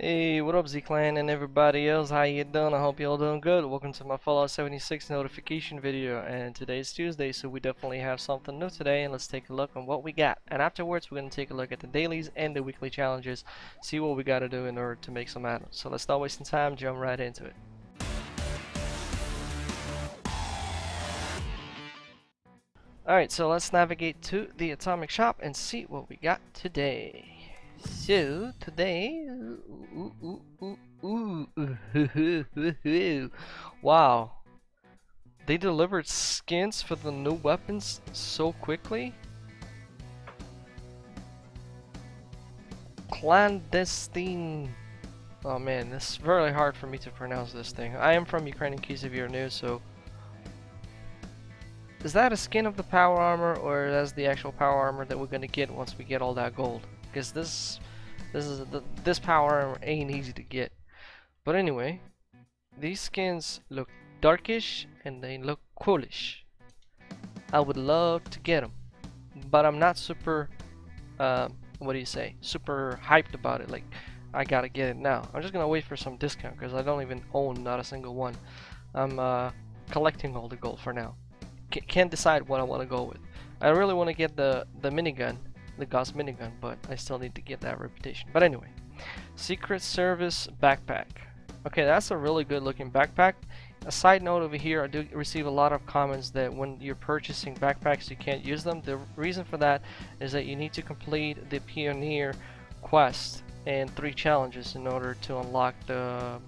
Hey, what up Z Clan and everybody else, how you doing? I hope you all doing good. Welcome to my Fallout 76 notification video, and today's Tuesday, so we definitely have something new today, and let's take a look on what we got. And afterwards we're going to take a look at the dailies and the weekly challenges, see what we got to do in order to make some items. So let's not wasting time, jump right into it. Alright, so let's navigate to the Atomic Shop and see what we got today. So today, wow, they delivered skins for the new weapons so quickly. Clandestine, oh man, this is really hard for me to pronounce this thing. I am from Ukraine in case if you're new, so. Is that a skin of the power armor, or that's the actual power armor that we're gonna get once we get all that gold? Because this power armor ain't easy to get. But anyway, these skins look darkish and they look coolish. I would love to get them, but I'm not super super hyped about it, like I gotta get it now. I'm just gonna wait for some discount because I don't even own not a single one. I'm collecting all the gold for now. Can't decide what I want to go with. I really want to get the minigun, the Gauss minigun, but I still need to get that reputation. But anyway, Secret Service Backpack. Okay, that's a really good looking backpack. A side note over here, I do receive a lot of comments that when you're purchasing backpacks you can't use them. The reason for that is that you need to complete the Pioneer quest and 3 challenges in order to unlock the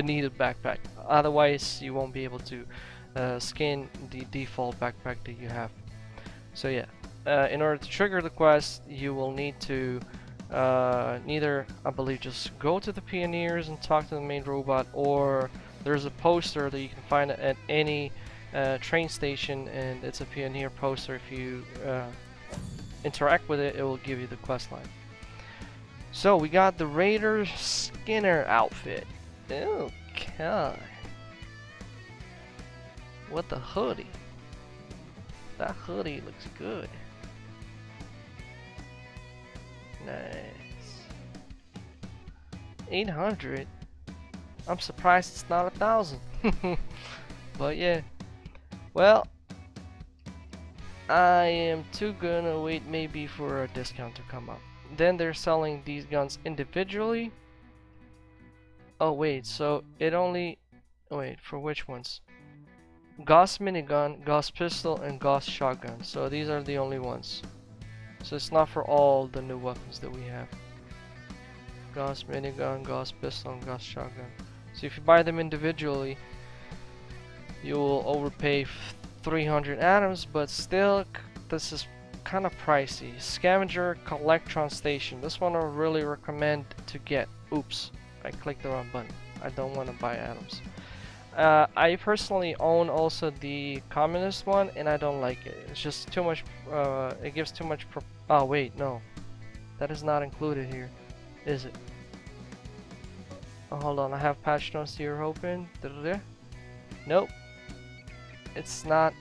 needed backpack. Otherwise you won't be able to skin the default backpack that you have. So yeah, in order to trigger the quest you will need to just go to the pioneers and talk to the main robot, or there's a poster that you can find at any train station, and it's a pioneer poster. If you interact with it, it will give you the quest line. So we got the Raider Skinner outfit. Oh god, what the hoodie? That hoodie looks good. Nice. 800. I'm surprised it's not 1,000. But yeah. Well, I am too gonna wait maybe for a discount to come up. Then they're selling these guns individually. Oh wait, so it only. Wait, for which ones? Gauss minigun, Gauss pistol, and Gauss shotgun. So these are the only ones. So it's not for all the new weapons that we have. Gauss minigun, Gauss pistol, and Gauss shotgun. So if you buy them individually, you will overpay 300 atoms, but still, this is kind of pricey. Scavenger Collectron Station. This one I really recommend to get. Oops, I clicked the wrong button. I don't want to buy atoms. I personally own also the communist one, and I don't like it. It's just too much, it gives too much oh wait, no. That is not included here, is it? Oh, hold on, I have patch notes here open. Nope. It's not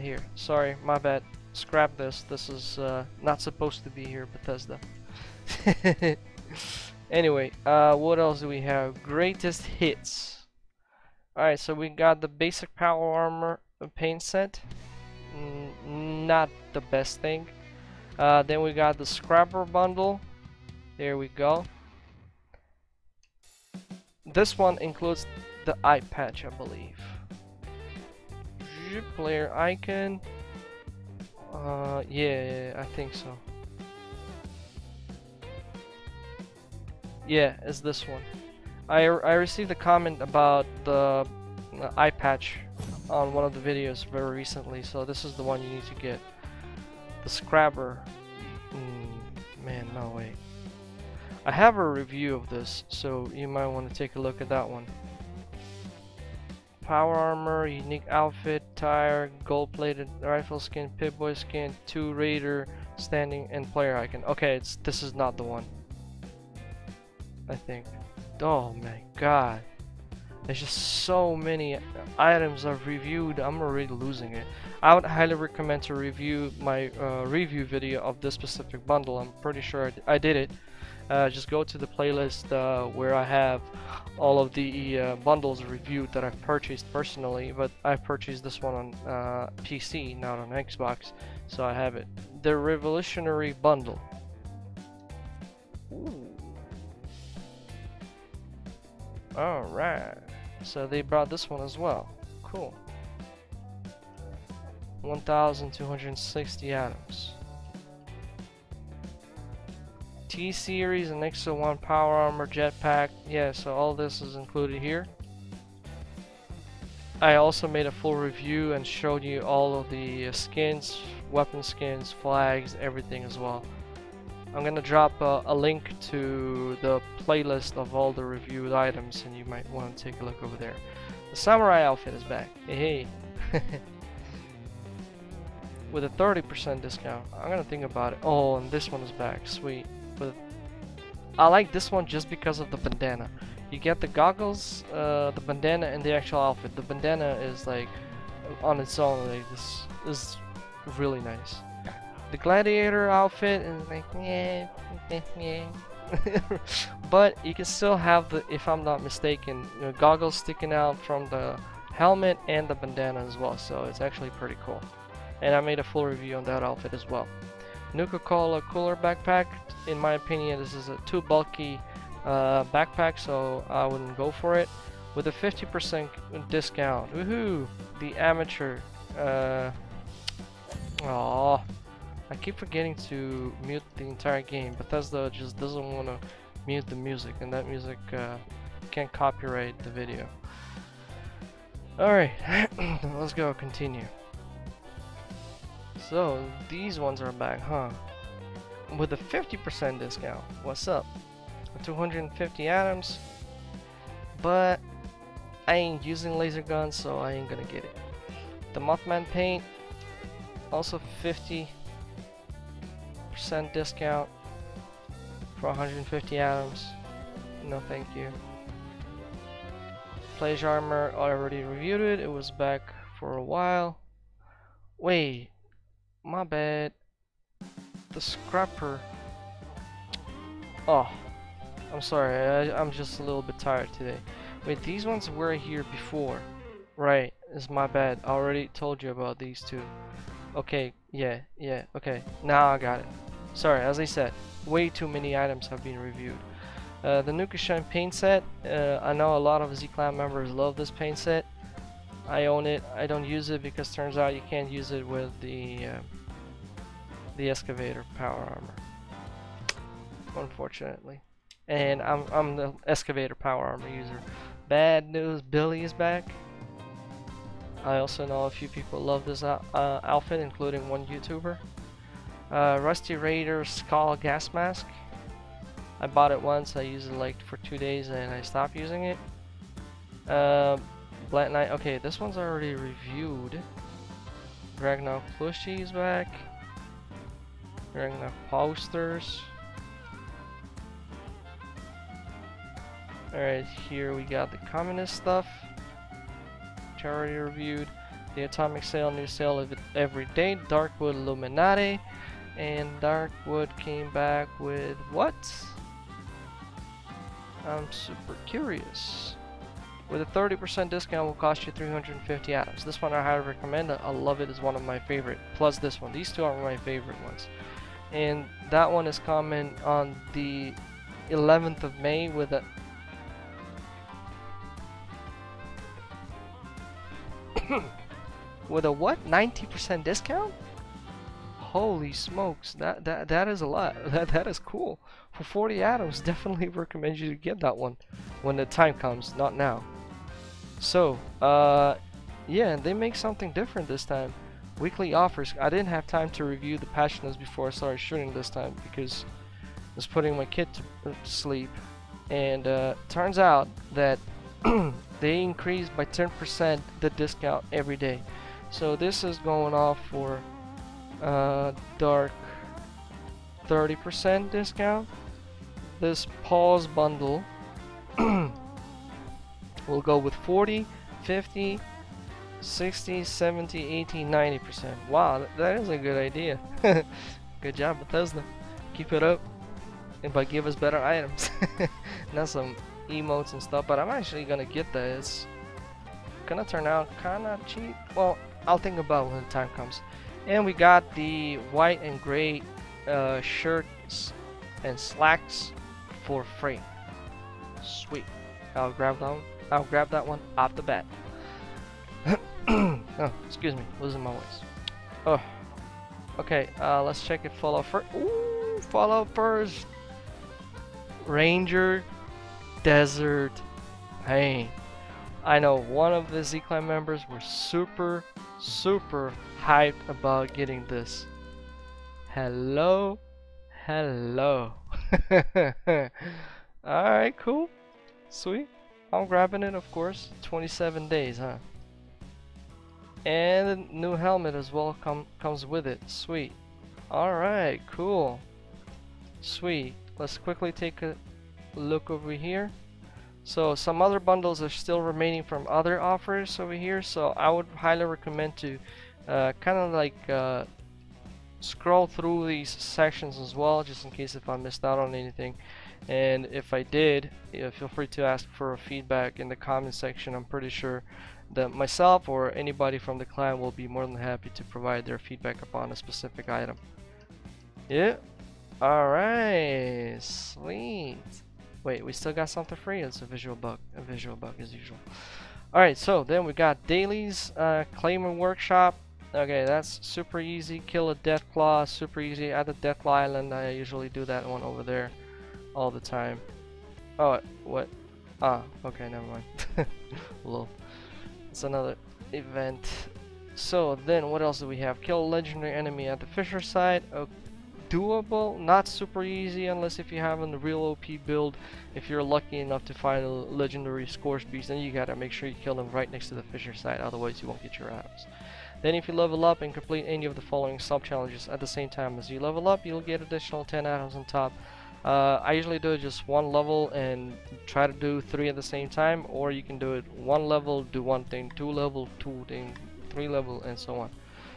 here. Sorry, my bad. Scrap this. This is not supposed to be here, Bethesda. Anyway, what else do we have? Greatest hits. Alright, so we got the basic power armor paint set. Not the best thing. Then we got the Scrapper bundle. There we go. This one includes the eye patch, I believe. Player icon. Yeah, I think so. Yeah, it's this one. I received a comment about the eye patch on one of the videos very recently, so this is the one you need to get. The Scrapper. Man, no way. I have a review of this, so you might want to take a look at that one. Power armor, unique outfit, tire, gold-plated rifle skin, pit-boy skin, 2 Raider standing, and player icon. Okay, this is not the one, I think. Oh my god, there's just so many items I've reviewed, I'm already losing it. I would highly recommend to review my review video of this specific bundle. I'm pretty sure I did it, just go to the playlist where I have all of the bundles reviewed that I've purchased personally, but I purchased this one on PC, not on Xbox, so I have it. The Revolutionary Bundle. Ooh. Alright, so they brought this one as well. Cool. 1,260 atoms. T-Series and Exo 1 Power Armor Jetpack. Yeah, so all this is included here. I also made a full review and showed you all of the skins, weapon skins, flags, everything as well. I'm gonna drop a link to the playlist of all the reviewed items, and you might want to take a look over there. The Samurai outfit is back. Hey, hey. With a 30% discount. I'm gonna think about it. Oh, and this one is back. Sweet. But I like this one just because of the bandana. You get the goggles, the bandana, and the actual outfit. The bandana is like on its own. Like, this is really nice. The gladiator outfit is like, yeah, but you can still have the, if I'm not mistaken, you know, goggles sticking out from the helmet and the bandana as well. So it's actually pretty cool. And I made a full review on that outfit as well. Nuka-Cola cooler backpack. In my opinion, this is a too bulky backpack, so I wouldn't go for it. With a 50% discount, woohoo! The amateur. Aww, I keep forgetting to mute the entire game. Bethesda just doesn't want to mute the music, and that music can't copyright the video. All right, let's go continue. So these ones are back, huh? With a 50% discount. What's up? 250 atoms. But I ain't using laser guns, so I ain't gonna get it. The Mothman paint, also 50% discount for 150 atoms. No, thank you. Plague Armor, I already reviewed it. It was back for a while. Wait. My bad. The Scrapper. Oh, I'm sorry. I'm just a little bit tired today. Wait, these ones were here before. Right, it's my bad. I already told you about these two. Okay, yeah, yeah, okay. Now I got it. Sorry, as I said, way too many items have been reviewed. The Nuka Shine paint set. I know a lot of Z Clan members love this paint set. I own it. I don't use it because turns out you can't use it with the excavator power armor, unfortunately. And I'm the excavator power armor user. Bad news, Billy is back. I also know a few people love this outfit, including one YouTuber. Rusty Raider skull gas mask. I bought it once. I used it like for 2 days, and I stopped using it. Black Knight, okay, this one's already reviewed. Ragnarok plushie is back. Ragnarok posters. Alright, here we got the communist stuff, which I already reviewed. The Atomic Sale, new sale of every day. Darkwood Illuminati. And Darkwood came back with what? I'm super curious. With a 30% discount, will cost you 350 atoms. This one I highly recommend. I love it. It's one of my favorite. Plus this one. These two are my favorite ones. And that one is common on the 11th of May with a... with a what? 90% discount? Holy smokes. That is a lot. That is cool. For 40 atoms, definitely recommend you to get that one when the time comes. Not now. So, yeah, they make something different this time. Weekly offers. I didn't have time to review the passions before I started shooting this time because I was putting my kid to sleep. And turns out that they increased by 10% the discount every day. So this is going off for dark 30% discount. This pause bundle will go with 40, 50, 60, 70, 80, 90%. Wow, that is a good idea. Good job, Bethesda. Keep it up. but give us better items. Not some emotes and stuff, but I'm actually gonna get this. Gonna turn out kinda cheap. Well, I'll think about it when the time comes. And we got the white and gray shirts and slacks for free. Sweet. I'll grab that one. I'll grab that one off the bat. Oh, excuse me, losing my voice. Oh, okay. Let's check it. Fallout First. Ooh, Fallout First. Ranger Desert Paint. I know one of the Z Clan members were super hyped about getting this. Hello, hello. All right, cool, sweet. I'm grabbing it, of course. 27 days, huh? And a new helmet as well comes with it. Sweet. Alright, cool. Sweet. Let's quickly take a look over here. So some other bundles are still remaining from other offers over here. So I would highly recommend to kind of like scroll through these sections as well, just in case if I missed out on anything. And if I did, feel free to ask for feedback in the comment section. I'm pretty sure that myself or anybody from the clan will be more than happy to provide their feedback upon a specific item. Yeah. Alright. Sweet. Wait, we still got something free? It's a visual bug. A visual bug as usual. Alright, so then we got dailies, Claimer Workshop. Okay, that's super easy. Kill a Deathclaw, super easy. At the Deathclaw Island, I usually do that one over there all the time. Oh, what? Ah, okay, never mind. Lol. It's another event. So then what else do we have? Kill a legendary enemy at the Fissure Site. Doable, not super easy unless if you have a real OP build. If you're lucky enough to find a legendary Scorch Beast, then you gotta make sure you kill them right next to the Fissure Site, otherwise you won't get your items. Then if you level up and complete any of the following sub challenges at the same time as you level up, you'll get additional 10 items on top. I usually do just one level and try to do 3 at the same time, or you can do it one level, do one thing, two level, two thing, three level, and so on.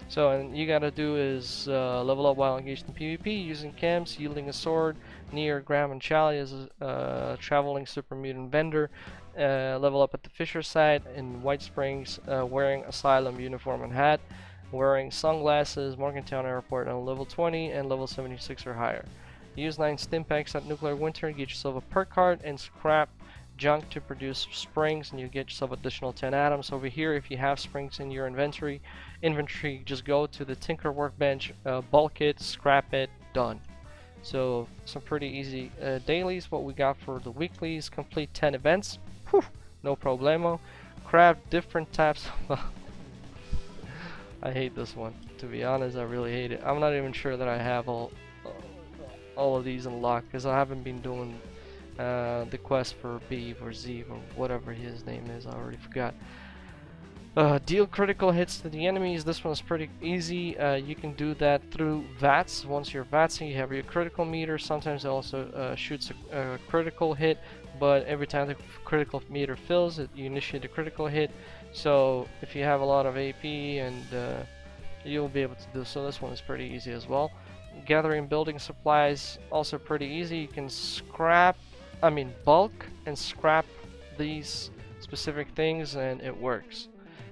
So, and you gotta do is level up while engaged in PvP, using camps, wielding a sword, near Graham and Charlie as a traveling super mutant vendor, level up at the Fissure Site in White Springs, wearing Asylum uniform and hat, wearing sunglasses, Morgantown Airport on level 20 and level 76 or higher. Use 9 Stimpaks at Nuclear Winter and get yourself a perk card and scrap junk to produce springs, and you get yourself additional 10 atoms. Over here, if you have springs in your inventory, just go to the Tinker Workbench, bulk it, scrap it, done. So some pretty easy dailies. What we got for the weeklies, complete 10 events. Whew, no problemo. Craft different types of... I hate this one. To be honest, I really hate it. I'm not even sure that I have all of these unlocked, because I haven't been doing the quest for B or Z or whatever his name is. I already forgot. Deal critical hits to the enemies. This one's pretty easy. You can do that through VATS. Once you're VATSing, you have your critical meter. Sometimes it also shoots a critical hit, but every time the critical meter fills, you initiate a critical hit. So if you have a lot of AP, and you'll be able to do so. This one is pretty easy as well. Gathering building supplies, also pretty easy. You can bulk and scrap these specific things, and it works,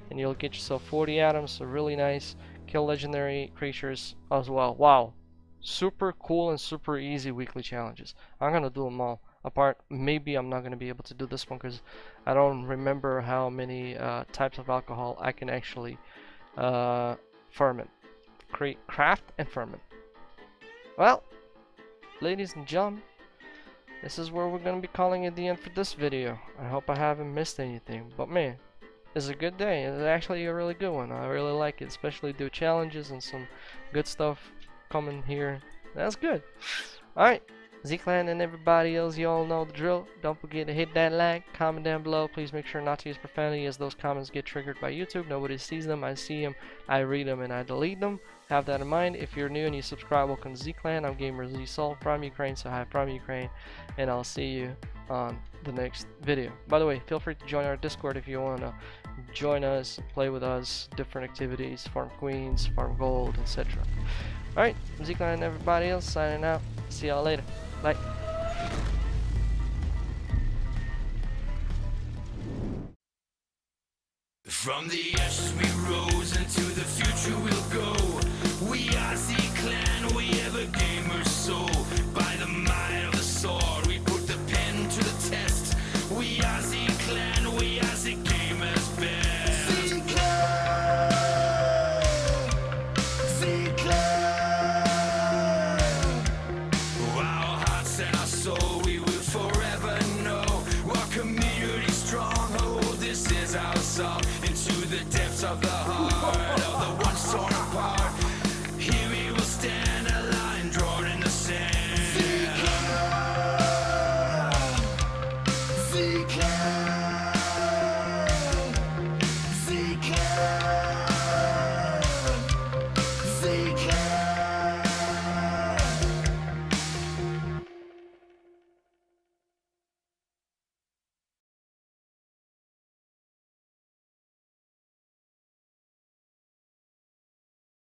and you'll get yourself 40 atoms. So really nice. Kill legendary creatures as well. Wow, super cool and super easy weekly challenges. I'm gonna do them all apart. Maybe I'm not gonna be able to do this one because I don't remember how many types of alcohol I can actually craft and ferment. Well, ladies and gentlemen, this is where we're going to be calling it the end for this video. I hope I haven't missed anything, but man, it's a good day. It's actually a really good one. I really like it, especially do challenges and some good stuff coming here. That's good. Alright, Z-Clan and everybody else, you all know the drill. Don't forget to hit that like, comment down below. Please make sure not to use profanity, as those comments get triggered by YouTube. Nobody sees them. I see them, I read them, and I delete them. Have that in mind. If you're new and you subscribe, welcome to Z Clan. I'm GamerZsoul from Ukraine, so hi from Ukraine, and I'll see you on the next video. By the way, feel free to join our Discord if you want to join us, play with us, different activities, farm queens, farm gold, etc. Alright, Z Clan and everybody else signing out. See y'all later. Bye. From the ashes we rose, into the future we'll go.